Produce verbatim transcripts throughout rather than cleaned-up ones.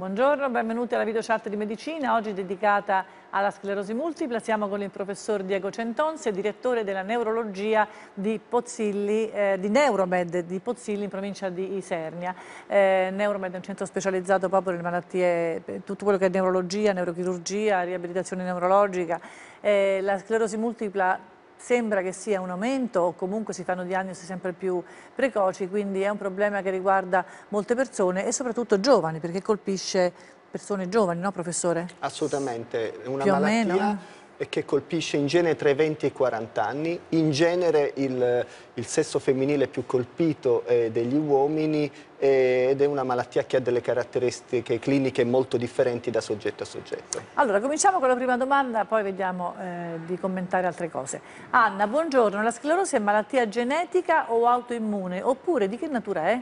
Buongiorno, benvenuti alla video chat di medicina, oggi dedicata alla sclerosi multipla. Siamo con il professor Diego Centonze, direttore della neurologia di Pozzilli, eh, di Neuromed di Pozzilli in provincia di Isernia. Eh, Neuromed è un centro specializzato proprio nelle malattie, tutto quello che è neurologia, neurochirurgia, riabilitazione neurologica. Eh, la sclerosi multipla sembra che sia un aumento o comunque si fanno diagnosi sempre più precoci, quindi è un problema che riguarda molte persone e soprattutto giovani, perché colpisce persone giovani, no professore? Assolutamente, è una più malattia che colpisce in genere tra i venti e i quaranta anni, in genere il, il sesso femminile più colpito eh, degli uomini eh, ed è una malattia che ha delle caratteristiche cliniche molto differenti da soggetto a soggetto. Allora, cominciamo con la prima domanda, poi vediamo eh, di commentare altre cose. Anna, buongiorno, la sclerosi è malattia genetica o autoimmune, oppure di che natura è?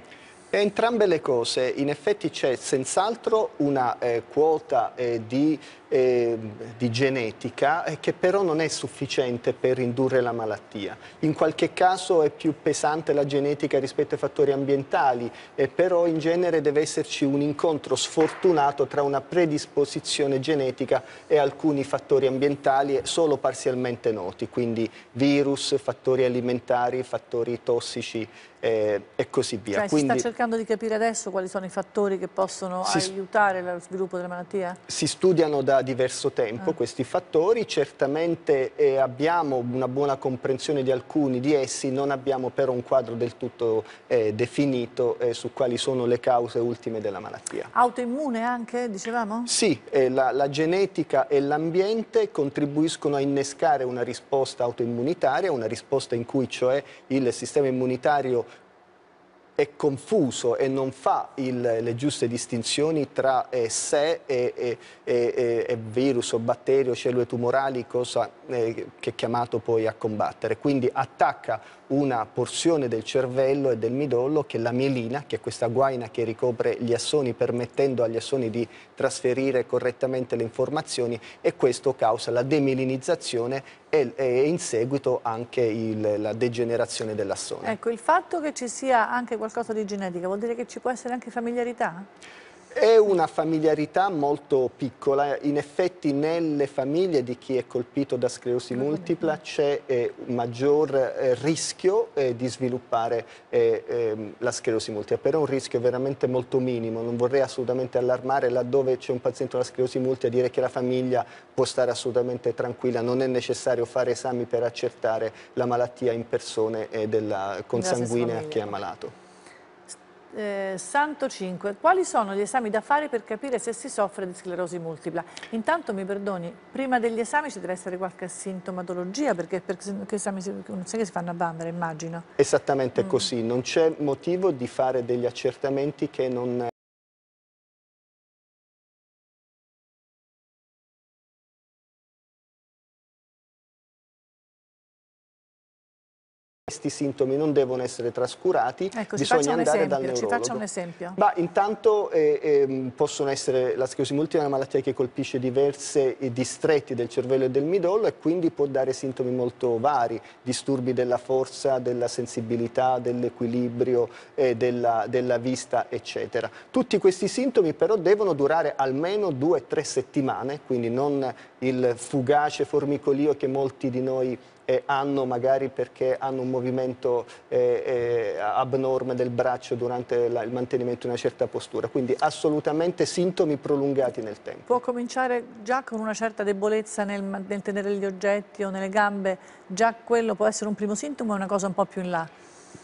Entrambe le cose, in effetti c'è senz'altro una eh, quota eh, di, eh, di genetica eh, che però non è sufficiente per indurre la malattia. In qualche caso è più pesante la genetica rispetto ai fattori ambientali, eh, però in genere deve esserci un incontro sfortunato tra una predisposizione genetica e alcuni fattori ambientali solo parzialmente noti, quindi virus, fattori alimentari, fattori tossici eh, e così via. Cioè, quindi, cercando di capire adesso quali sono i fattori che possono si, aiutare lo sviluppo della malattia? Si studiano da diverso tempo eh. questi fattori, certamente eh, abbiamo una buona comprensione di alcuni di essi, non abbiamo però un quadro del tutto eh, definito eh, su quali sono le cause ultime della malattia. Autoimmune anche, dicevamo? Sì, eh, la, la genetica e l'ambiente contribuiscono a innescare una risposta autoimmunitaria, una risposta in cui cioè il sistema immunitario è confuso e non fa il, le giuste distinzioni tra eh, sé e, e, e, e virus o batterio, cellule tumorali, cosa eh, che è chiamato poi a combattere. Quindi attacca una porzione del cervello e del midollo che è la mielina, che è questa guaina che ricopre gli assoni, permettendo agli assoni di trasferire correttamente le informazioni, e questo causa la demelinizzazione e, e in seguito anche il, la degenerazione dell'assone. Ecco, il fatto che ci sia anche qualche qualcosa di genetica, vuol dire che ci può essere anche familiarità? È una familiarità molto piccola, in effetti nelle famiglie di chi è colpito da sclerosi multipla c'è eh, maggior eh, rischio eh, di sviluppare eh, eh, la sclerosi multipla, però è un rischio veramente molto minimo, non vorrei assolutamente allarmare laddove c'è un paziente con la sclerosi multipla, dire che la famiglia può stare assolutamente tranquilla, non è necessario fare esami per accertare la malattia in persone eh, della consanguinea che è ammalato. Eh, Santo cinque, quali sono gli esami da fare per capire se si soffre di sclerosi multipla? Intanto mi perdoni, prima degli esami ci deve essere qualche sintomatologia, perché, perché che esami si, non so che si fanno a bambera, immagino. Esattamente mm. così, non c'è motivo di fare degli accertamenti che non... Questi sintomi non devono essere trascurati, ecco, bisogna andare esempio, dal neurologo. Ci faccia un esempio. Ma intanto eh, eh, possono essere, la sclerosi multipla è una malattia che colpisce diversi distretti del cervello e del midollo e quindi può dare sintomi molto vari, disturbi della forza, della sensibilità, dell'equilibrio, eh, della, della vista, eccetera. Tutti questi sintomi però devono durare almeno due o tre settimane, quindi non il fugace formicolio che molti di noi Eh, hanno magari perché hanno un movimento eh, eh, abnorme del braccio durante la, il mantenimento di una certa postura, quindi assolutamente sintomi prolungati nel tempo. Può cominciare già con una certa debolezza nel, nel tenere gli oggetti o nelle gambe, già quello può essere un primo sintomo o una cosa un po' più in là?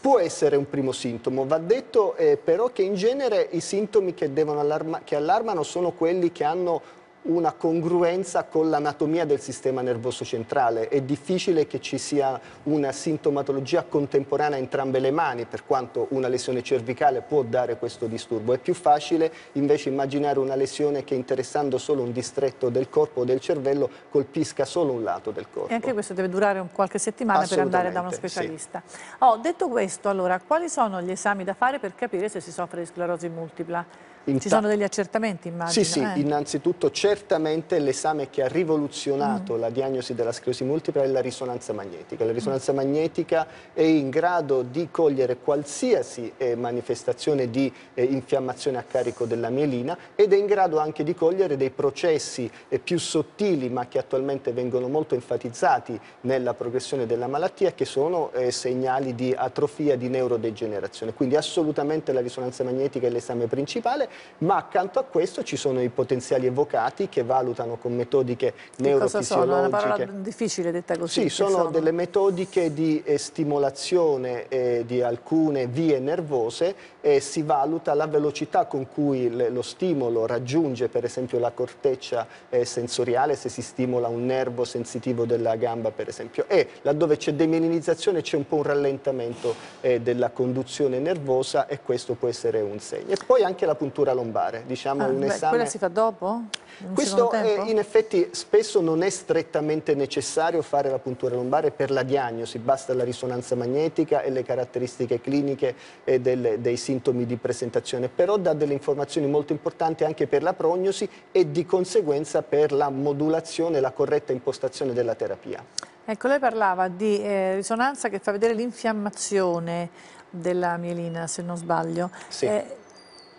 Può essere un primo sintomo, va detto eh, però che in genere i sintomi che, devono allarma, che allarmano sono quelli che hanno una congruenza con l'anatomia del sistema nervoso centrale. È difficile che ci sia una sintomatologia contemporanea a entrambe le mani, per quanto una lesione cervicale può dare questo disturbo. È più facile invece immaginare una lesione che, interessando solo un distretto del corpo o del cervello, colpisca solo un lato del corpo. E anche questo deve durare un qualche settimana per andare da uno specialista. Sì. Oh, detto questo, allora, quali sono gli esami da fare per capire se si soffre di sclerosi multipla? In Ci sono degli accertamenti, immagino. Sì, sì, eh. innanzitutto certamente l'esame che ha rivoluzionato mm. la diagnosi della sclerosi multipla è la risonanza magnetica. La risonanza mm. magnetica è in grado di cogliere qualsiasi eh, manifestazione di eh, infiammazione a carico della mielina ed è in grado anche di cogliere dei processi eh, più sottili, ma che attualmente vengono molto enfatizzati nella progressione della malattia, che sono eh, segnali di atrofia, di neurodegenerazione. Quindi assolutamente la risonanza magnetica è l'esame principale. Ma accanto a questo ci sono i potenziali evocati che valutano con metodiche neurofisiologiche. Cosa sono? È una parola difficile detta così. Sì, sono, sono delle metodiche di eh, stimolazione eh, di alcune vie nervose e si valuta la velocità con cui le, lo stimolo raggiunge per esempio la corteccia eh, sensoriale, se si stimola un nervo sensitivo della gamba per esempio, e laddove c'è demelinizzazione c'è un po' un rallentamento eh, della conduzione nervosa, e questo può essere un segno. E poi anche la puntura lombare, diciamo ah, un beh, esame... Quella si fa dopo? In Questo eh, in effetti spesso non è strettamente necessario fare la puntura lombare per la diagnosi, basta la risonanza magnetica e le caratteristiche cliniche e del, dei sintomi di presentazione, però dà delle informazioni molto importanti anche per la prognosi e di conseguenza per la modulazione e la corretta impostazione della terapia. Ecco, lei parlava di eh, risonanza che fa vedere l'infiammazione della mielina, se non sbaglio. Sì. Eh,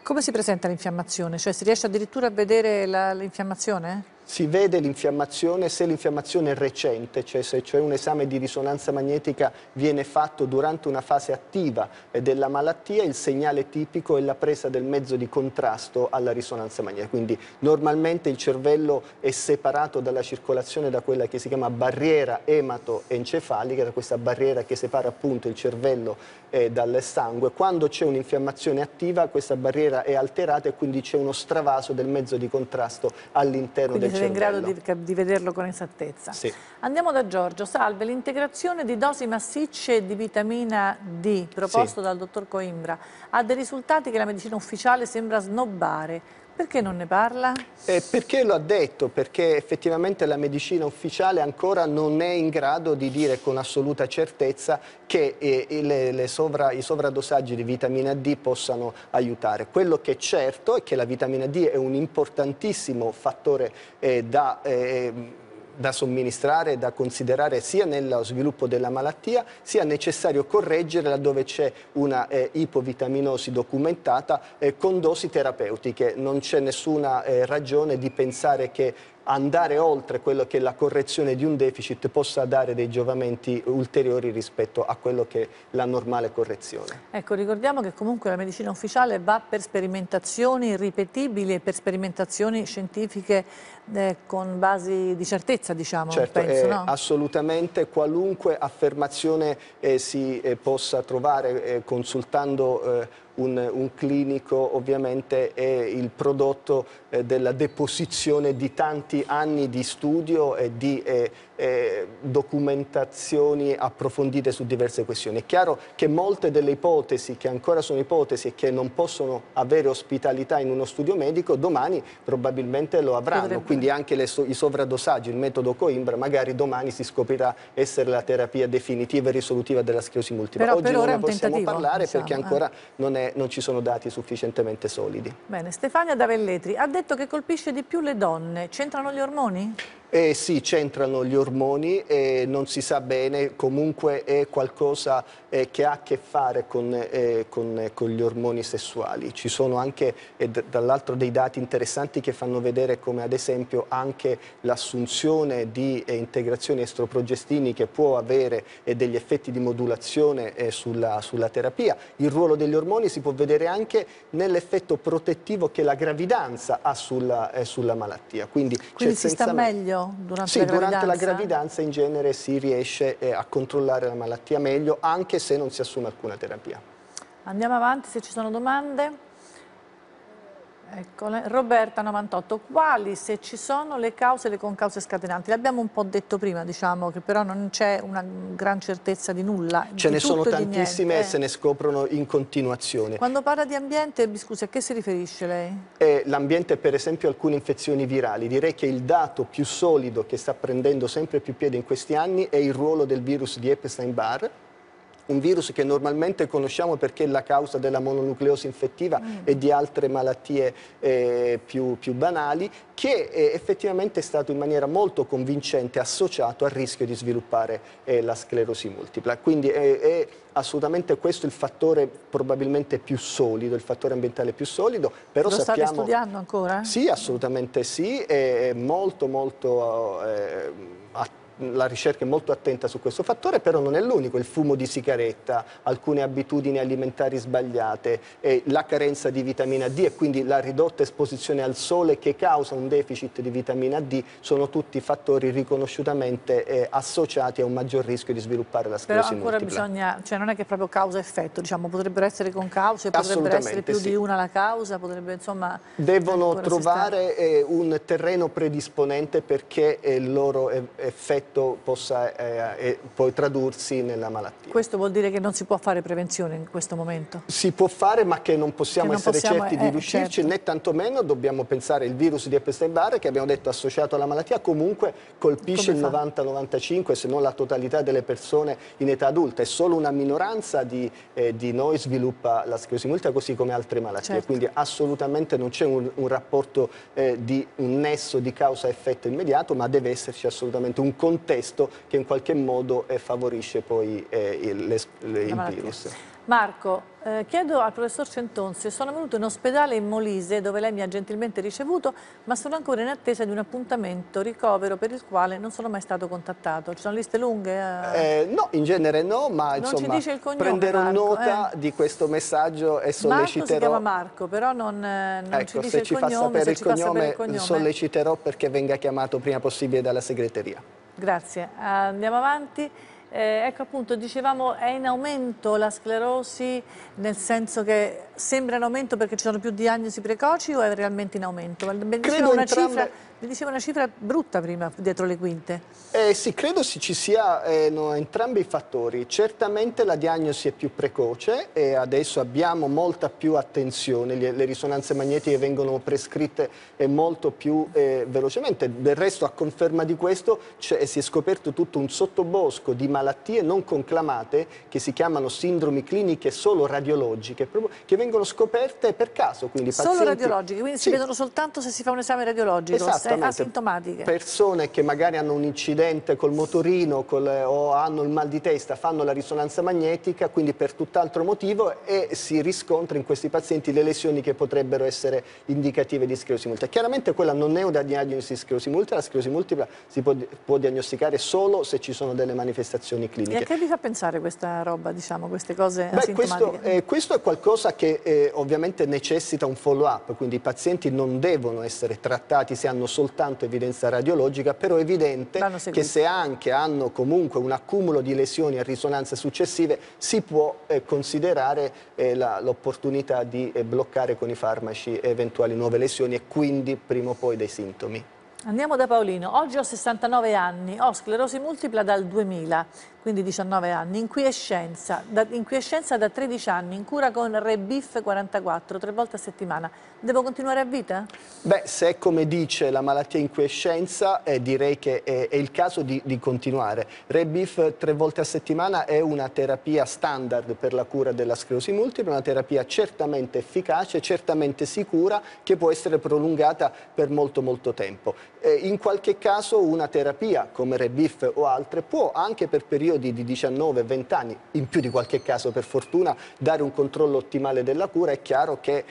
Come si presenta l'infiammazione? Cioè si riesce addirittura a vedere l'infiammazione? Si vede l'infiammazione se l'infiammazione è recente, cioè se cioè un esame di risonanza magnetica viene fatto durante una fase attiva della malattia, il segnale tipico è la presa del mezzo di contrasto alla risonanza magnetica. Quindi normalmente il cervello è separato dalla circolazione da quella che si chiama barriera ematoencefalica, da questa barriera che separa appunto il cervello eh, dal sangue. Quando c'è un'infiammazione attiva questa barriera è alterata e quindi c'è uno stravaso del mezzo di contrasto all'interno del cervello. In grado di, di vederlo con esattezza. Sì. Andiamo da Giorgio. Salve, l'integrazione di dosi massicce di vitamina D proposto sì. dal dottor Coimbra ha dei risultati che la medicina ufficiale sembra snobbare. Perché non ne parla? Eh, perché lo ha detto, perché effettivamente la medicina ufficiale ancora non è in grado di dire con assoluta certezza che eh, le, le sovra, i sovradosaggi di vitamina D possano aiutare. Quello che è certo è che la vitamina D è un importantissimo fattore eh, da... Eh, da somministrare, da considerare sia nello sviluppo della malattia, sia necessario correggere laddove c'è una eh, ipovitaminosi documentata eh, con dosi terapeutiche. Non c'è nessuna eh, ragione di pensare che andare oltre quello che è la correzione di un deficit possa dare dei giovamenti ulteriori rispetto a quello che è la normale correzione. Ecco, ricordiamo che comunque la medicina ufficiale va per sperimentazioni ripetibili e per sperimentazioni scientifiche eh, con basi di certezza, diciamo. Certo, penso, eh, no? Assolutamente, qualunque affermazione eh, si eh, possa trovare eh, consultando eh, Un, un clinico ovviamente è il prodotto eh, della deposizione di tanti anni di studio e di eh, eh, documentazioni approfondite su diverse questioni. È chiaro che molte delle ipotesi che ancora sono ipotesi e che non possono avere ospitalità in uno studio medico, domani probabilmente lo avranno. Potrebbe. Quindi anche le so, i sovradosaggi, il metodo Coimbra, magari domani si scoprirà essere la terapia definitiva e risolutiva della sclerosi multipla. Però oggi per non ne possiamo parlare, diciamo, perché ancora eh. non è non ci sono dati sufficientemente solidi. Bene, Stefania da Velletri ha detto che colpisce di più le donne. C'entrano gli ormoni? Eh sì, c'entrano gli ormoni, eh, non si sa bene, comunque è qualcosa eh, che ha a che fare con, eh, con, eh, con gli ormoni sessuali. Ci sono anche eh, dall'altro dei dati interessanti che fanno vedere come ad esempio anche l'assunzione di eh, integrazioni estroprogestini che può avere eh, degli effetti di modulazione eh, sulla, sulla terapia. Il ruolo degli ormoni si può vedere anche nell'effetto protettivo che la gravidanza ha sulla, eh, sulla malattia. Quindi, Quindi si sta meglio? Durante sì, la durante la gravidanza in genere si riesce eh, a controllare la malattia meglio, anche se non si assume alcuna terapia. Andiamo avanti, se ci sono domande. Eccole. Roberta novantotto, quali, se ci sono, le cause e le concause scatenanti? L'abbiamo un po' detto prima, diciamo, che però non c'è una gran certezza di nulla. Ce ne sono tantissime e se ne scoprono in continuazione. Quando parla di ambiente, mi scusi, a che si riferisce lei? Eh, l'ambiente, per esempio, alcune infezioni virali. Direi che il dato più solido che sta prendendo sempre più piede in questi anni è il ruolo del virus di Epstein-Barr, un virus che normalmente conosciamo perché è la causa della mononucleosi infettiva mm. e di altre malattie eh, più, più banali, che eh, effettivamente è stato in maniera molto convincente associato al rischio di sviluppare eh, la sclerosi multipla. Quindi eh, è assolutamente questo il fattore probabilmente più solido, il fattore ambientale più solido. Però lo sappiamo, state studiando ancora? Eh? Sì, assolutamente sì, è molto molto eh, attivo. La ricerca è molto attenta su questo fattore, però non è l'unico: il fumo di sigaretta, alcune abitudini alimentari sbagliate, eh, la carenza di vitamina D e quindi la ridotta esposizione al sole che causa un deficit di vitamina D sono tutti fattori riconosciutamente eh, associati a un maggior rischio di sviluppare la sclerosi multipla. Però ancora bisogna, cioè non è che è proprio causa-effetto, diciamo, potrebbero essere concause, potrebbero essere più sì. di una la causa, potrebbe, insomma... Devono trovare eh, un terreno predisponente perché eh, il loro eh, effetto possa eh, eh, poi tradursi nella malattia. Questo vuol dire che non si può fare prevenzione in questo momento? Si può fare, ma che non possiamo che non essere possiamo, certi eh, di riuscirci, certo. né tantomeno dobbiamo pensare al virus di Epstein-Barr, che abbiamo detto associato alla malattia, comunque colpisce Come il novanta novantacinque per cento se non la totalità delle persone in età adulta, e solo una minoranza di, eh, di noi sviluppa la sclerosi multipla, così come altre malattie, certo. quindi assolutamente non c'è un, un rapporto eh, di un nesso di causa-effetto immediato, ma deve esserci assolutamente un controllo contesto che in qualche modo eh, favorisce poi eh, il, le, il virus. Marco, eh, chiedo al professor Centonze, sono venuto in ospedale in Molise dove lei mi ha gentilmente ricevuto, ma sono ancora in attesa di un appuntamento ricovero per il quale non sono mai stato contattato. Ci sono liste lunghe? Eh... Eh, no, in genere no, ma insomma, non ci dice il cognome, prenderò Marco, nota eh. di questo messaggio e solleciterò... Marco si chiama Marco, però non, eh, non ecco, ci dice il cognome. Se ci fa sapere il cognome, solleciterò perché venga chiamato prima possibile dalla segreteria. Grazie, andiamo avanti. Eh, ecco appunto, dicevamo, è in aumento la sclerosi, nel senso che sembra in aumento perché ci sono più diagnosi precoci, o è realmente in aumento? Mi diceva una, entrambe... una cifra brutta prima, dietro le quinte. Eh, sì, credo ci siano eh, no, entrambi i fattori. Certamente la diagnosi è più precoce e adesso abbiamo molta più attenzione, le, le risonanze magnetiche vengono prescritte eh, molto più eh, velocemente. Del resto, a conferma di questo, cioè, si è scoperto tutto un sottobosco di malattie non conclamate che si chiamano sindromi cliniche solo radiologiche, proprio, che vengono scoperte per caso, quindi solo pazienti... radiologiche, quindi sì. si vedono soltanto se si fa un esame radiologico, asintomatiche. Persone che magari hanno un incidente col motorino col, o hanno il mal di testa, fanno la risonanza magnetica, quindi per tutt'altro motivo, e si riscontra in questi pazienti le lesioni che potrebbero essere indicative di sclerosi multipla. Chiaramente quella non è una diagnosi di sclerosi multipla, la sclerosi multipla si può, può diagnosticare solo se ci sono delle manifestazioni cliniche. E a che vi fa pensare questa roba, diciamo, queste cose Beh, asintomatiche? Questo, eh, questo è qualcosa che Eh, ovviamente necessita un follow up, quindi i pazienti non devono essere trattati se hanno soltanto evidenza radiologica, però è evidente che se anche hanno comunque un accumulo di lesioni a risonanze successive si può eh, considerare eh, l'opportunità di eh, bloccare con i farmaci eventuali nuove lesioni e quindi prima o poi dei sintomi. Andiamo da Paolino. Oggi ho sessantanove anni, ho sclerosi multipla dal duemila, quindi diciannove anni, inquiescenza da, inquiescenza da tredici anni, in cura con ReBIF quarantaquattro, tre volte a settimana. Devo continuare a vita? Beh, se è come dice la malattia inquiescenza, eh, direi che è, è il caso di, di continuare. ReBIF tre volte a settimana è una terapia standard per la cura della sclerosi multipla, una terapia certamente efficace, certamente sicura, che può essere prolungata per molto molto tempo. In qualche caso una terapia come ReBIF o altre può anche per periodi di diciannove venti anni, in più di qualche caso per fortuna, dare un controllo ottimale della cura. È chiaro che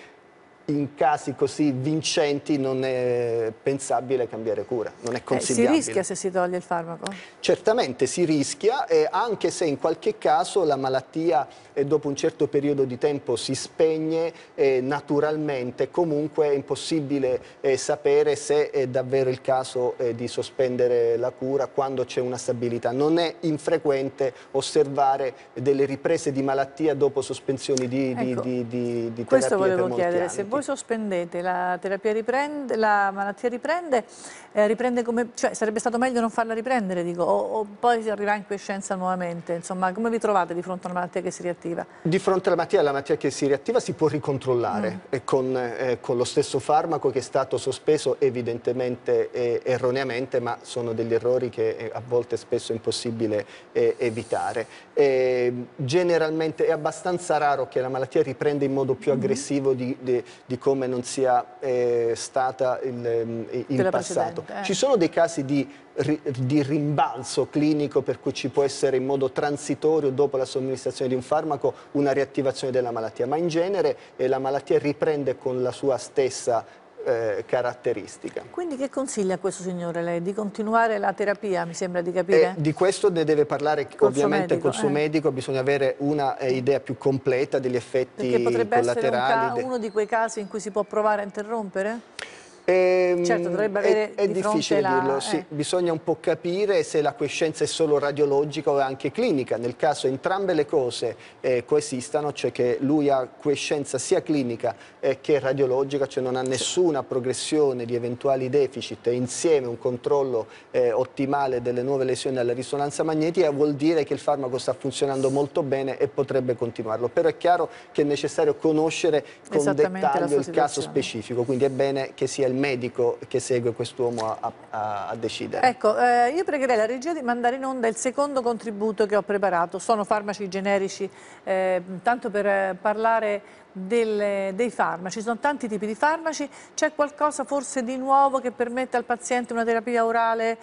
in casi così vincenti non è pensabile cambiare cura, non è consigliabile. Eh, si rischia se si toglie il farmaco? Certamente si rischia, eh, anche se in qualche caso la malattia eh, dopo un certo periodo di tempo si spegne eh, naturalmente. Comunque è impossibile eh, sapere se è davvero il caso eh, di sospendere la cura quando c'è una stabilità. Non è infrequente osservare delle riprese di malattia dopo sospensioni di, ecco, di, di, di, di terapie per molti anni. Questo volevo chiedere, se voi sospendete, la terapia riprende, la malattia riprende, eh, riprende come, cioè sarebbe stato meglio non farla riprendere, dico, o, o poi si arriva in quiescenza nuovamente, insomma, come vi trovate di fronte a una malattia che si riattiva? Di fronte alla malattia, la malattia che si riattiva si può ricontrollare mm. e con, eh, con lo stesso farmaco che è stato sospeso evidentemente e erroneamente, ma sono degli errori che eh, a volte spesso è impossibile eh, evitare. E, generalmente è abbastanza raro che la malattia riprenda in modo più aggressivo mm-hmm. di, di, di come non sia eh, stata il, in passato. Eh. Ci sono dei casi di, di rimbalzo clinico per cui ci può essere in modo transitorio dopo la somministrazione di un farmaco una riattivazione della malattia, ma in genere eh, la malattia riprende con la sua stessa Eh, caratteristica. Quindi che consiglia a questo signore lei? Di continuare la terapia, mi sembra di capire? Eh, di questo ne deve parlare col ovviamente medico, col suo eh. medico, bisogna avere una eh, idea più completa degli effetti collaterali. Perché potrebbe essere un uno di quei casi in cui si può provare a interrompere? Eh, certo, dovrebbe avere è, è di difficile la... dirlo, eh. sì, bisogna un po' capire se la quiescenza è solo radiologica o anche clinica. Nel caso entrambe le cose eh, coesistano, cioè che lui ha quiescenza sia clinica eh, che radiologica, cioè non ha nessuna progressione di eventuali deficit, e insieme un controllo eh, ottimale delle nuove lesioni alla risonanza magnetica, vuol dire che il farmaco sta funzionando molto bene e potrebbe continuarlo. Però è chiaro che è necessario conoscere con dettaglio il caso specifico, quindi è bene che sia il medico che segue quest'uomo a, a, a decidere. Ecco, eh, io pregherei la regia di mandare in onda il secondo contributo che ho preparato. Sono farmaci generici, eh, tanto per parlare del, dei farmaci. Ci sono tanti tipi di farmaci. C'è qualcosa forse di nuovo che permette al paziente una terapia orale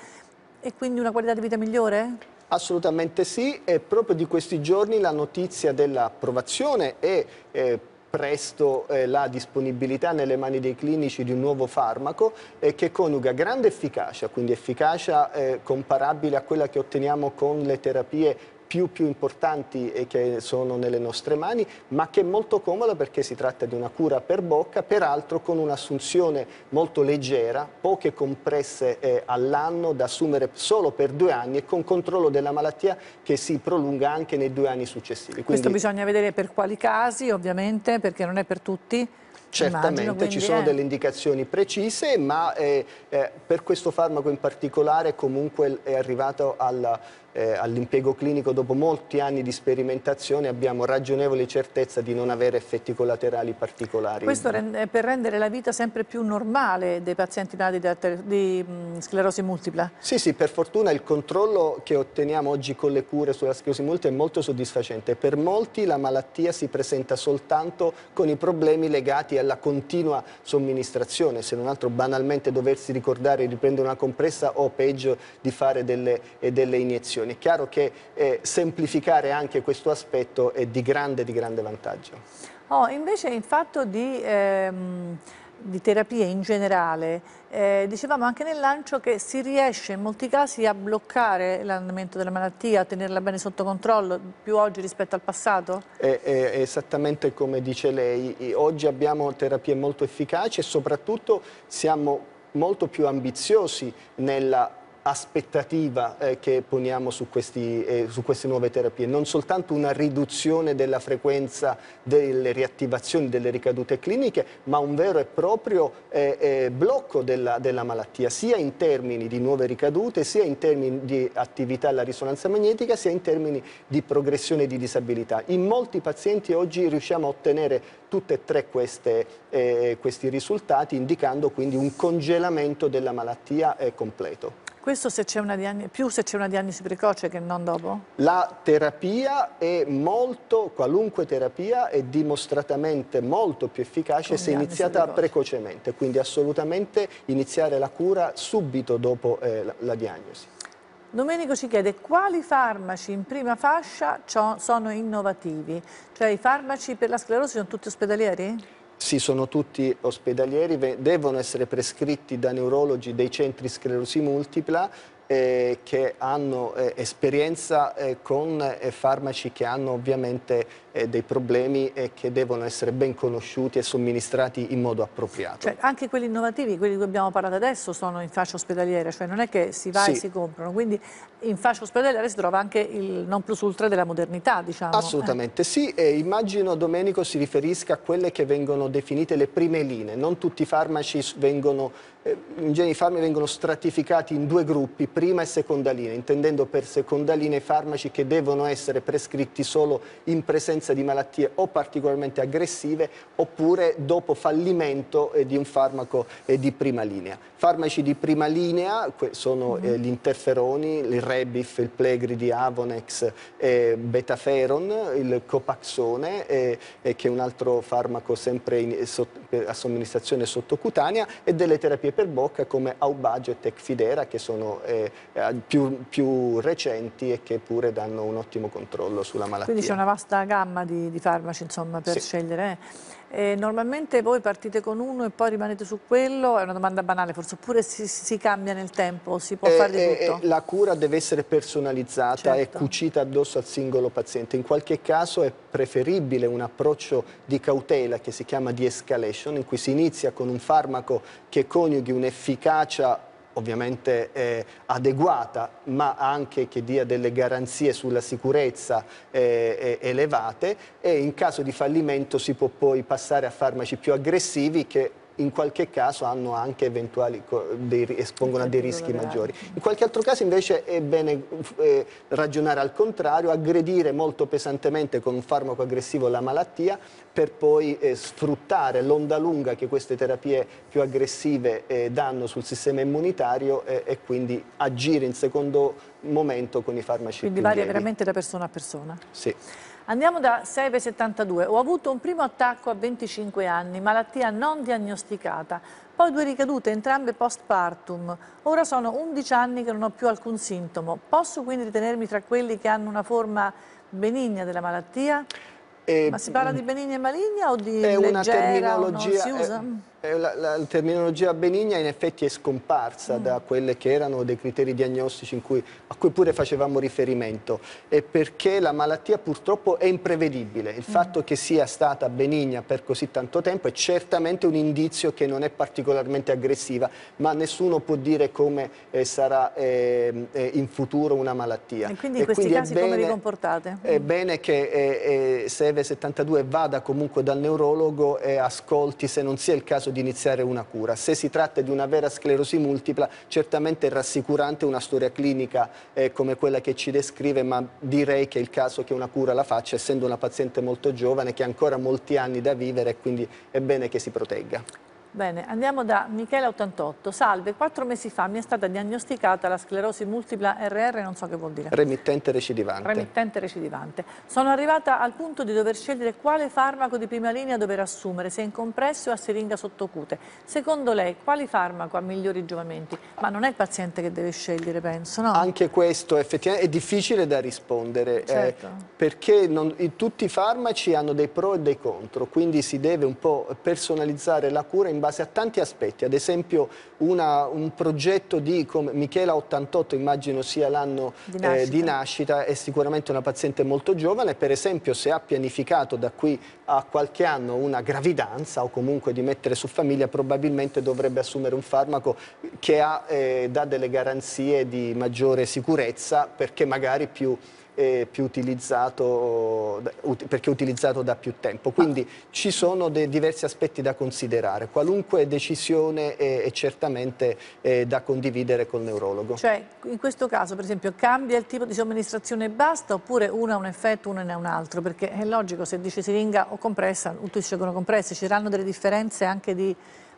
e quindi una qualità di vita migliore? Assolutamente sì, e proprio di questi giorni la notizia dell'approvazione e eh, presto eh, la disponibilità nelle mani dei clinici di un nuovo farmaco eh, che coniuga grande efficacia, quindi efficacia eh, comparabile a quella che otteniamo con le terapie più, più importanti e che sono nelle nostre mani, ma che è molto comoda perché si tratta di una cura per bocca, peraltro con un'assunzione molto leggera, poche compresse eh, all'anno, da assumere solo per due anni e con controllo della malattia che si prolunga anche nei due anni successivi. Quindi, questo bisogna vedere per quali casi, ovviamente, perché non è per tutti. Certamente, immagino, quindi, ci sono eh. delle indicazioni precise, ma eh, eh, per questo farmaco in particolare comunque è arrivato alla, eh, all'impiego clinico dopo molti anni di sperimentazione. Abbiamo ragionevole certezza di non avere effetti collaterali particolari. Questo è per rendere la vita sempre più normale dei pazienti malati di, di sclerosi multipla? Sì, sì, per fortuna il controllo che otteniamo oggi con le cure sulla sclerosi multipla è molto soddisfacente. Per molti la malattia si presenta soltanto con i problemi legati a alla continua somministrazione, se non altro banalmente doversi ricordare di prendere una compressa o peggio di fare delle, delle iniezioni. È chiaro che eh, semplificare anche questo aspetto è di grande, di grande vantaggio. Oh, invece in fatto di, ehm, di terapie in generale, eh, dicevamo anche nel lancio che si riesce in molti casi a bloccare l'andamento della malattia, a tenerla bene sotto controllo, più oggi rispetto al passato? È, è, è esattamente come dice lei, oggi abbiamo terapie molto efficaci e soprattutto siamo molto più ambiziosi nella aspettativa eh, che poniamo su, questi, eh, su queste nuove terapie, non soltanto una riduzione della frequenza delle riattivazioni, delle ricadute cliniche, ma un vero e proprio eh, eh, blocco della, della malattia, sia in termini di nuove ricadute, sia in termini di attività alla risonanza magnetica, sia in termini di progressione di disabilità. In molti pazienti oggi riusciamo a ottenere tutte e tre queste, eh, questi risultati, indicando quindi un congelamento della malattia eh, completo. Questo se c'è una diagnosi, più se c'è una diagnosi precoce che non dopo? La terapia è molto, qualunque terapia è dimostratamente molto più efficace se iniziata precocemente, quindi assolutamente iniziare la cura subito dopo eh, la, la diagnosi. Domenico ci chiede quali farmaci in prima fascia sono innovativi, cioè i farmaci per la sclerosi sono tutti ospedalieri? Sì, sono tutti ospedalieri, devono essere prescritti da neurologi dei centri sclerosi multipla eh, che hanno eh, esperienza eh, con eh, farmaci che hanno ovviamente eh, dei problemi e eh, che devono essere ben conosciuti e somministrati in modo appropriato. Cioè, anche quelli innovativi, quelli di cui abbiamo parlato adesso, sono in fascia ospedaliera, cioè non è che si va sì. e si comprano, quindi in fascia ospedaliera si trova anche il non plus ultra della modernità, diciamo. Assolutamente eh. sì, e immagino Domenico si riferisca a quelle che vengono definite le prime linee, non tutti i farmaci vengono, eh, in genere i farmaci vengono stratificati in due gruppi, prima e seconda linea, intendendo per seconda linea i farmaci che devono essere prescritti solo in presenza di malattie o particolarmente aggressive oppure dopo fallimento eh, di un farmaco eh, di prima linea. Farmaci di prima linea sono eh, gli interferoni, il ReBIF, il Plegridi, Avonex, eh, betaferon, il copaxone eh, eh, che è un altro farmaco sempre in, eh, so, per, a somministrazione sottocutanea e delle terapie per bocca come Aubagio e Tecfidera che sono eh, più, più recenti e che pure danno un ottimo controllo sulla malattia. Quindi c'è una vasta gamma di, di farmaci insomma, per sì. scegliere. Eh, normalmente voi partite con uno e poi rimanete su quello? È una domanda banale forse, oppure si, si cambia nel tempo? Si può eh, fare di tutto? Eh, la cura deve essere personalizzata certo. e cucita addosso al singolo paziente. In qualche caso è preferibile un approccio di cautela che si chiama de-escalation, in cui si inizia con un farmaco che coniughi un'efficacia ovviamente eh, adeguata, ma anche che dia delle garanzie sulla sicurezza eh, elevate, e in caso di fallimento si può poi passare a farmaci più aggressivi che in qualche caso hanno anche eventuali dei, espongono a dei rischi maggiori. In qualche altro caso invece è bene eh, ragionare al contrario, aggredire molto pesantemente con un farmaco aggressivo la malattia per poi eh, sfruttare l'onda lunga che queste terapie più aggressive eh, danno sul sistema immunitario eh, e quindi agire in secondo momento con i farmaci quindi più varia lievi. Veramente da persona a persona. Sì. Andiamo da sei settantadue. Ho avuto un primo attacco a venticinque anni, malattia non diagnosticata, poi due ricadute, entrambe postpartum. Ora sono undici anni che non ho più alcun sintomo. Posso quindi ritenermi tra quelli che hanno una forma benigna della malattia? Eh, Ma si parla di benigna e maligna o di è leggera una terminologia, o non si usa? È, è la, la, la terminologia benigna in effetti è scomparsa mm. da quelle che erano dei criteri diagnostici in cui, a cui pure facevamo riferimento, è perché la malattia purtroppo è imprevedibile. Il mm. fatto che sia stata benigna per così tanto tempo è certamente un indizio che non è particolarmente aggressiva, ma nessuno può dire come eh, sarà eh, eh, in futuro una malattia. E quindi in questi quindi casi bene, come vi comportate? È mm. bene che eh, eh, se settantadue vada comunque dal neurologo e ascolti se non sia il caso di iniziare una cura. Se si tratta di una vera sclerosi multipla, certamente è rassicurante una storia clinica eh, come quella che ci descrive, ma direi che è il caso che una cura la faccia, essendo una paziente molto giovane che ha ancora molti anni da vivere e quindi è bene che si protegga. Bene, andiamo da Michela ottantotto. Salve, quattro mesi fa mi è stata diagnosticata la sclerosi multipla erre erre, non so che vuol dire. Remittente recidivante. Remittente recidivante. Sono arrivata al punto di dover scegliere quale farmaco di prima linea dover assumere, se in compresso o a siringa sottocute. Secondo lei, quali farmaco ha migliori giovamenti? Ma non è il paziente che deve scegliere, penso, no? Anche questo effettivamente è difficile da rispondere, certo. eh, perché non, tutti i farmaci hanno dei pro e dei contro, quindi si deve un po' personalizzare la cura in base a tanti aspetti, ad esempio una, un progetto di come Michela ottantotto immagino sia l'anno di, eh, di nascita, è sicuramente una paziente molto giovane, per esempio se ha pianificato da qui a qualche anno una gravidanza o comunque di mettere su famiglia probabilmente dovrebbe assumere un farmaco che ha, eh, dà delle garanzie di maggiore sicurezza perché magari più Eh, più utilizzato ut perché utilizzato da più tempo, quindi ah. ci sono dei diversi aspetti da considerare, qualunque decisione è, è certamente eh, da condividere col neurologo. Cioè in questo caso per esempio cambia il tipo di somministrazione e basta, oppure uno ha un effetto, uno ne ha un altro, perché è logico, se dice siringa o compressa tutti scelgono compresse, ci saranno delle differenze anche di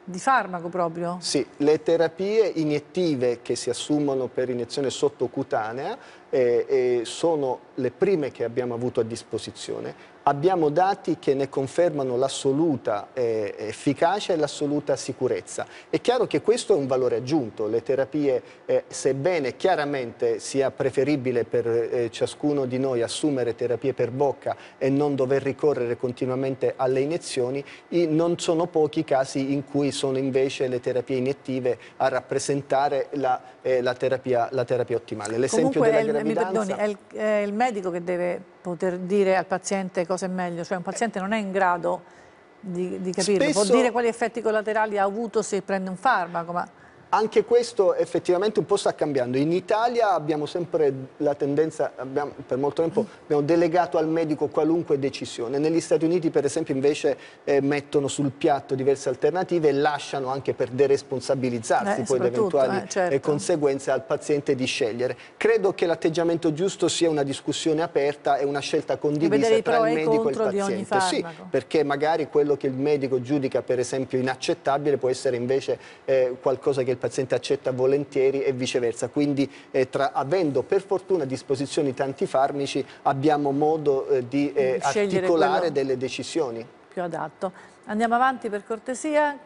Di farmaco proprio? Sì, le terapie iniettive che si assumono per iniezione sottocutanea eh, eh, sono le prime che abbiamo avuto a disposizione. Abbiamo dati che ne confermano l'assoluta eh, efficacia e l'assoluta sicurezza. È chiaro che questo è un valore aggiunto. Le terapie, eh, sebbene chiaramente sia preferibile per eh, ciascuno di noi assumere terapie per bocca e non dover ricorrere continuamente alle iniezioni, non sono pochi i casi in cui sono invece le terapie iniettive a rappresentare la, eh, la, terapia, la terapia ottimale. L'esempio della gravidanza... Comunque, è il, è il, è il medico che deve... poter dire al paziente cosa è meglio, cioè un paziente non è in grado di, di capirlo, spesso... può dire quali effetti collaterali ha avuto se prende un farmaco, ma... Anche questo effettivamente un po' sta cambiando. In Italia abbiamo sempre la tendenza, abbiamo, per molto tempo abbiamo delegato al medico qualunque decisione. Negli Stati Uniti per esempio invece eh, mettono sul piatto diverse alternative e lasciano anche per deresponsabilizzarsi eh, poi le eventuali eh, certo. conseguenze al paziente di scegliere. Credo che l'atteggiamento giusto sia una discussione aperta e una scelta condivisa tra il medico e il paziente. Sì, perché magari quello che il medico giudica per esempio inaccettabile può essere invece eh, qualcosa che il il paziente accetta volentieri e viceversa, quindi eh, tra, avendo per fortuna a disposizione tanti farmaci abbiamo modo eh, di eh, articolare delle decisioni. Più adatto. Andiamo avanti per cortesia.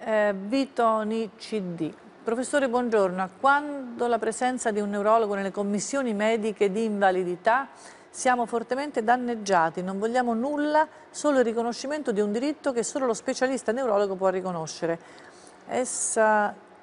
Eh, Vitoni C D. Professore, buongiorno. Quando la presenza di un neurologo nelle commissioni mediche di invalidità siamo fortemente danneggiati, non vogliamo nulla, solo il riconoscimento di un diritto che solo lo specialista neurologo può riconoscere. S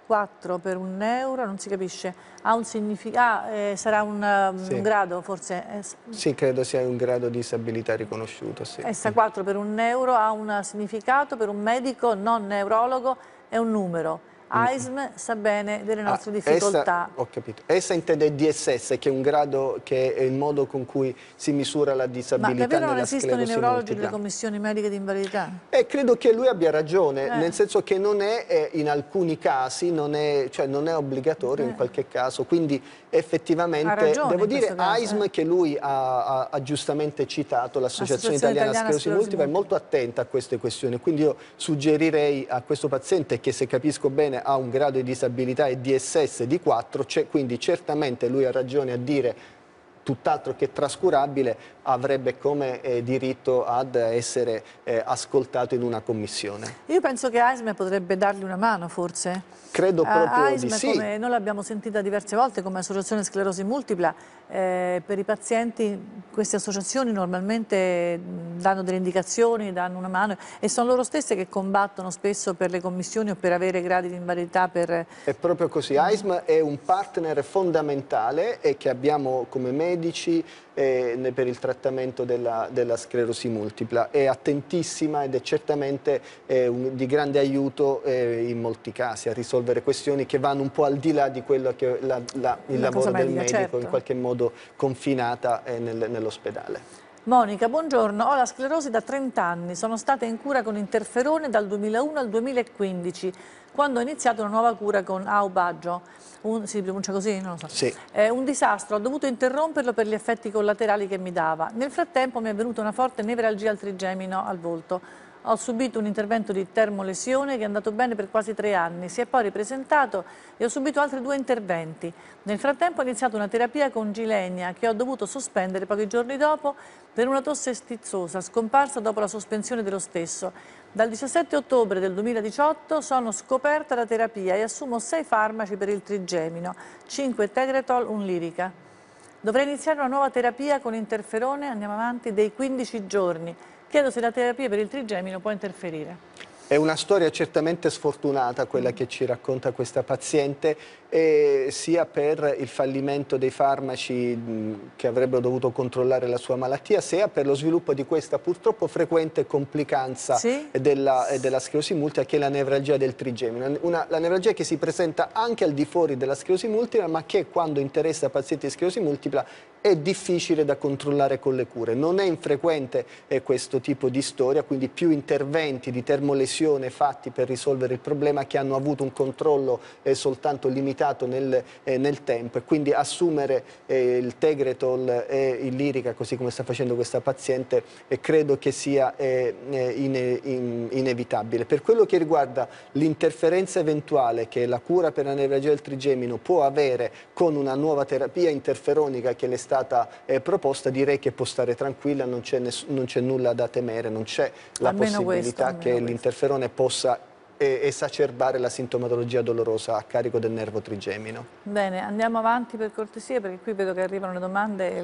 quattro per un neuro, non si capisce, ha un significato, ah, eh, sarà un, sì. un grado forse? Sì, credo sia un grado di disabilità riconosciuto. Sì. S quattro per un neuro ha un significato, per un medico non neurologo è un numero. A I S M sa bene delle nostre ah, difficoltà. Essa, ho capito. Essa intende D S S, che è un grado, che è il modo con cui si misura la disabilità. Ma davvero non esistono i neurologi delle commissioni mediche di invalidità? Eh, credo che lui abbia ragione, eh. nel senso che non è, eh, in alcuni casi, non è, cioè non è obbligatorio eh. in qualche caso, quindi effettivamente, devo dire, A I S M eh. che lui ha, ha, ha giustamente citato, l'Associazione Italiana, Italiana Sclerosi Multipla, è molto attenta a queste questioni, quindi io suggerirei a questo paziente che, se capisco bene, ha un grado di disabilità e D S S di quattro, quindi certamente lui ha ragione a dire, tutt'altro che trascurabile, avrebbe come eh, diritto ad essere eh, ascoltato in una commissione. Io penso che A I S M potrebbe dargli una mano, forse. Credo proprio A I S M, di sì. Come noi l'abbiamo sentita diverse volte come associazione sclerosi multipla, eh, per i pazienti queste associazioni normalmente danno delle indicazioni, danno una mano, e sono loro stesse che combattono spesso per le commissioni o per avere gradi di invalidità. Per... È proprio così, A I S M è un partner fondamentale e che abbiamo come medici medici eh, per il trattamento della, della sclerosi multipla. È attentissima ed è certamente eh, un, di grande aiuto eh, in molti casi a risolvere questioni che vanno un po' al di là di quello che la, la, il la lavoro del medica, medico, certo. in qualche modo confinata eh, nel, nell'ospedale. Monica, buongiorno. Ho la sclerosi da trenta anni, sono stata in cura con interferone dal duemilauno al duemilaquindici, quando ho iniziato una nuova cura con Aubagio. Un, si pronuncia così? Non lo so. Sì. Eh, un disastro, ho dovuto interromperlo per gli effetti collaterali che mi dava. Nel frattempo mi è venuta una forte nevralgia al trigemino al volto. Ho subito un intervento di termolesione che è andato bene per quasi tre anni. Si è poi ripresentato e ho subito altri due interventi. Nel frattempo ho iniziato una terapia con Gilenia che ho dovuto sospendere pochi giorni dopo per una tosse stizzosa, scomparsa dopo la sospensione dello stesso. Dal diciassette ottobre del duemiladiciotto sono scoperta da terapia e assumo sei farmaci per il trigemino, cinque Tegretol, un Lirica. Dovrei iniziare una nuova terapia con interferone, andiamo avanti, dei quindici giorni. Chiedo se la terapia per il trigemino può interferire. È una storia certamente sfortunata quella che ci racconta questa paziente, eh, sia per il fallimento dei farmaci mh, che avrebbero dovuto controllare la sua malattia, sia per lo sviluppo di questa purtroppo frequente complicanza sì? della, eh, della sclerosi multipla, che è la nevralgia del trigemino. Una, la nevralgia che si presenta anche al di fuori della sclerosi multipla, ma che quando interessa pazienti di sclerosi multipla è difficile da controllare con le cure. Non è infrequente eh, questo tipo di storia, quindi più interventi di termolesione fatti per risolvere il problema che hanno avuto un controllo eh, soltanto limitato nel, eh, nel tempo, e quindi assumere eh, il Tegretol e il Lirica, così come sta facendo questa paziente, eh, credo che sia eh, in, in, inevitabile. Per quello che riguarda l'interferenza eventuale che la cura per la nevralgia del trigemino può avere con una nuova terapia interferonica che le sta stata eh, proposta, direi che può stare tranquilla, non c'è nulla da temere, non c'è la almeno possibilità questo, che l'interferone possa eh, esacerbare la sintomatologia dolorosa a carico del nervo trigemino. Bene, andiamo avanti per cortesia, perché qui vedo che arrivano le domande e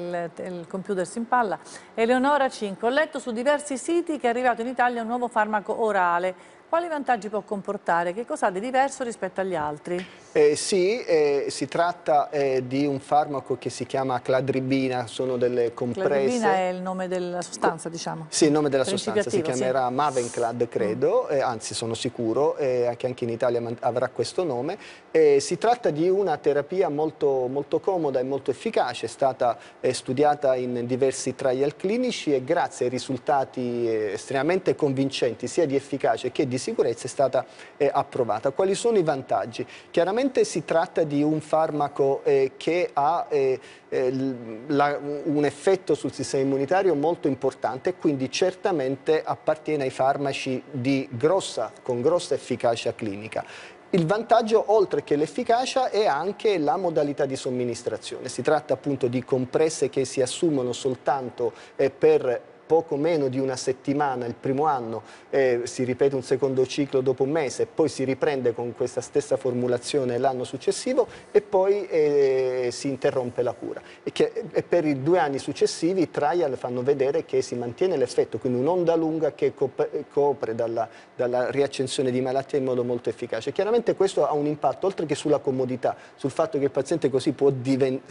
il, il computer si impalla. Eleonora Cinque, ho letto su diversi siti che è arrivato in Italia un nuovo farmaco orale. Quali vantaggi può comportare? Che cosa ha di diverso rispetto agli altri? Eh, sì, eh, si tratta eh, di un farmaco che si chiama Cladribina, sono delle compresse. Cladribina è il nome della sostanza, diciamo. Sì, il nome della sostanza, si chiamerà sì. Mavenclad, credo, mm. eh, anzi sono sicuro eh, che anche in Italia avrà questo nome. Eh, si tratta di una terapia molto, molto comoda e molto efficace, è stata eh, studiata in diversi trial clinici e grazie ai risultati eh, estremamente convincenti sia di efficacia che di sicurezza è stata eh, approvata. Quali sono i vantaggi? Chiaramente si tratta di un farmaco eh, che ha eh, eh, la, un effetto sul sistema immunitario molto importante, quindi certamente appartiene ai farmaci di grossa, con grossa efficacia clinica. Il vantaggio, oltre che l'efficacia, è anche la modalità di somministrazione. Si tratta appunto di compresse che si assumono soltanto eh, per poco meno di una settimana il primo anno, eh, si ripete un secondo ciclo dopo un mese, poi si riprende con questa stessa formulazione l'anno successivo e poi eh, si interrompe la cura. E, che, e per i due anni successivi i trial fanno vedere che si mantiene l'effetto, quindi un'onda lunga che copre, copre dalla, dalla riaccensione di malattia in modo molto efficace. Chiaramente questo ha un impatto, oltre che sulla comodità, sul fatto che il paziente così può,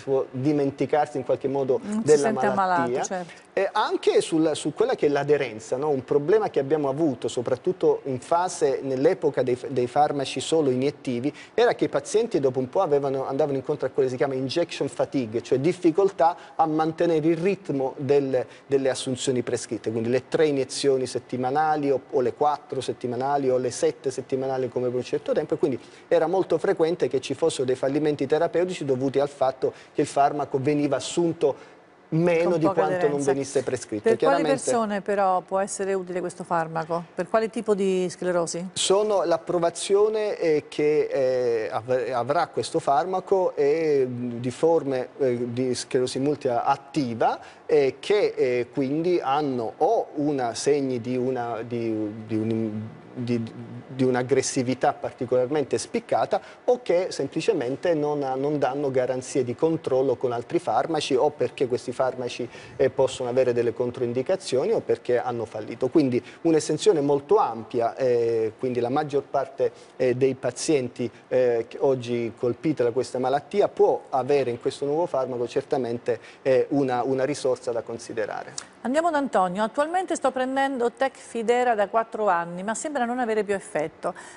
può dimenticarsi in qualche modo non della malattia, malato, certo. eh, anche sulla su quella che è l'aderenza, no? Un problema che abbiamo avuto soprattutto in fase, nell'epoca dei, dei farmaci solo iniettivi, era che i pazienti dopo un po' avevano, andavano incontro a quello che si chiama injection fatigue, cioè difficoltà a mantenere il ritmo del, delle assunzioni prescritte, quindi le tre iniezioni settimanali o, o le quattro settimanali o le sette settimanali come per un certo tempo, e quindi era molto frequente che ci fossero dei fallimenti terapeutici dovuti al fatto che il farmaco veniva assunto meno di quanto aderenza. non venisse prescritto. Per quali persone però può essere utile questo farmaco? Per quale tipo di sclerosi? Sono l'approvazione eh, che eh, av avrà questo farmaco eh, di forme eh, di sclerosi multipla attiva eh, che eh, quindi hanno o una segni di una di, di un, Di, di un'aggressività particolarmente spiccata o che semplicemente non, ha, non danno garanzie di controllo con altri farmaci, o perché questi farmaci eh, possono avere delle controindicazioni o perché hanno fallito. Quindi un'estensione molto ampia, eh, quindi la maggior parte eh, dei pazienti eh, oggi colpiti da questa malattia può avere in questo nuovo farmaco certamente eh, una, una risorsa da considerare. Andiamo ad Antonio. Attualmente sto prendendo Tecfidera da quattro anni, ma sembra non avere più effetto.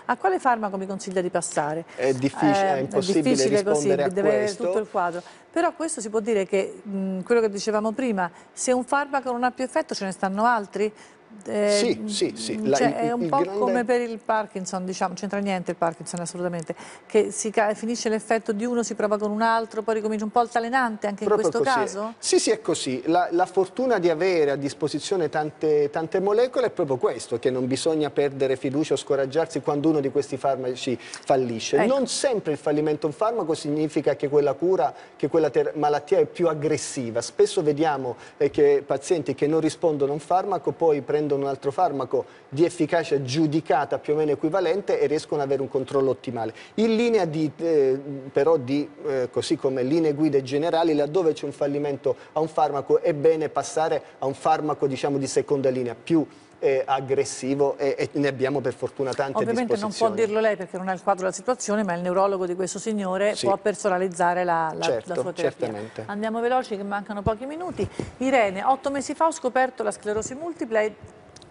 A quale farmaco mi consiglia di passare? È difficile, eh, è impossibile è difficile rispondere così, a deve questo. Tutto il quadro. Però questo si può dire che, mh, quello che dicevamo prima, se un farmaco non ha più effetto ce ne stanno altri? Eh, sì, sì, sì. La, cioè, il, è un po' grande... come per il Parkinson, diciamo, non c'entra niente il Parkinson assolutamente, che si finisce l'effetto di uno, si prova con un altro, poi ricomincia un po' altalenante anche proprio in questo così. caso? Sì, sì, è così. La, la fortuna di avere a disposizione tante, tante molecole è proprio questo, che non bisogna perdere fiducia o scoraggiarsi quando uno di questi farmaci fallisce. Ecco. Non sempre il fallimento di un farmaco significa che quella cura, che quella malattia è più aggressiva. Spesso vediamo eh, che pazienti che non rispondono a un farmaco poi prendono un altro farmaco di efficacia giudicata più o meno equivalente e riescono ad avere un controllo ottimale. In linea di, eh, però di, eh, così come linee guida generali, laddove c'è un fallimento a un farmaco è bene passare a un farmaco, diciamo, di seconda linea, più eh, aggressivo, e, e ne abbiamo per fortuna tante. Ovviamente non può dirlo lei perché non è il quadro della situazione, ma il neurologo di questo signore sì. può personalizzare la, la, certo, la sua terapia. Certamente. Andiamo veloci che mancano pochi minuti. Irene, otto mesi fa ho scoperto la sclerosi multipla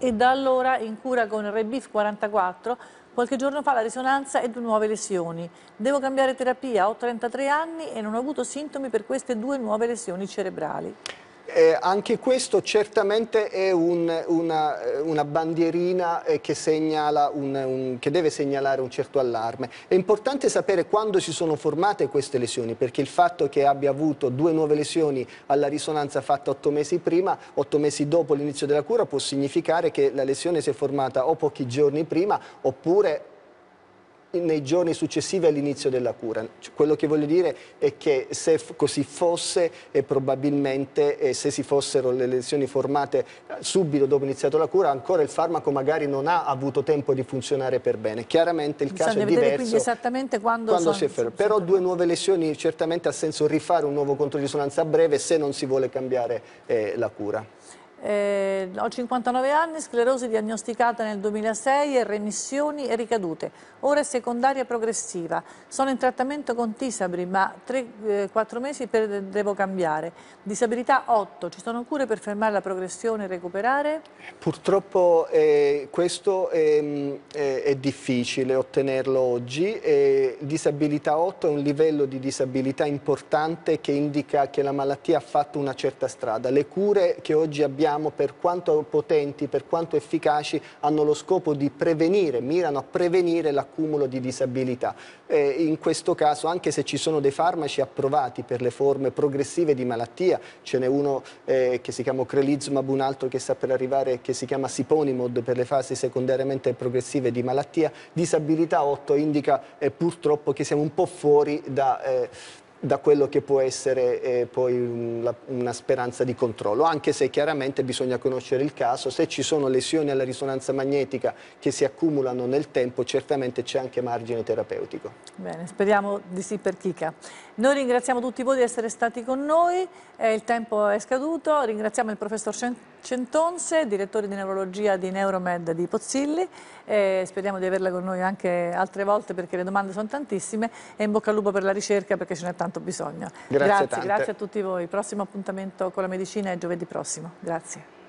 e da allora in cura con ReBIF quarantaquattro Qualche giorno fa la risonanza e due nuove lesioni. Devo cambiare terapia, ho trentatré anni e non ho avuto sintomi per queste due nuove lesioni cerebrali. Eh, anche questo certamente è un, una, una bandierina che, segnala un, un, che deve segnalare un certo allarme. È importante sapere quando si sono formate queste lesioni, perché il fatto che abbia avuto due nuove lesioni alla risonanza fatta otto mesi prima, otto mesi dopo l'inizio della cura, può significare che la lesione si è formata o pochi giorni prima oppure nei giorni successivi all'inizio della cura. Quello che voglio dire è che se così fosse e probabilmente e se si fossero le lesioni formate subito dopo iniziato la cura, ancora il farmaco magari non ha avuto tempo di funzionare per bene. Chiaramente il caso è diverso, quindi esattamente quando, quando sono, si è fermo. Però due nuove lesioni certamente ha senso rifare un nuovo controllo di risonanza breve se non si vuole cambiare eh, la cura. Eh, ho cinquantanove anni, sclerosi diagnosticata nel duemilasei e remissioni e ricadute. Ora è secondaria progressiva. Sono in trattamento con Tisabri, ma tre quattro eh, mesi per, devo cambiare. Disabilità otto. Ci sono cure per fermare la progressione e recuperare? Purtroppo eh, questo è, è, è difficile ottenerlo oggi. Eh, disabilità otto è un livello di disabilità importante che indica che la malattia ha fatto una certa strada. Le cure che oggi abbiamo, per quanto potenti, per quanto efficaci, hanno lo scopo di prevenire, mirano a prevenire l'accumulo di disabilità. Eh, in questo caso, anche se ci sono dei farmaci approvati per le forme progressive di malattia, ce n'è uno eh, che si chiama Crelizumab, un altro che sta per arrivare che si chiama Siponimod per le fasi secondariamente progressive di malattia, disabilità otto indica eh, purtroppo che siamo un po' fuori da... Eh, da quello che può essere eh, poi un, la, una speranza di controllo, anche se chiaramente bisogna conoscere il caso. Se ci sono lesioni alla risonanza magnetica che si accumulano nel tempo, certamente c'è anche margine terapeutico. Bene, speriamo di sì per Chica. Noi ringraziamo tutti voi di essere stati con noi, eh, il tempo è scaduto, ringraziamo il professor Centonze, direttore di neurologia di Neuromed di Pozzilli, eh, speriamo di averla con noi anche altre volte perché le domande sono tantissime e in bocca al lupo per la ricerca perché ce n'è tanto bisogno. Grazie, grazie, grazie a tutti voi. Prossimo appuntamento con la medicina è giovedì prossimo. Grazie.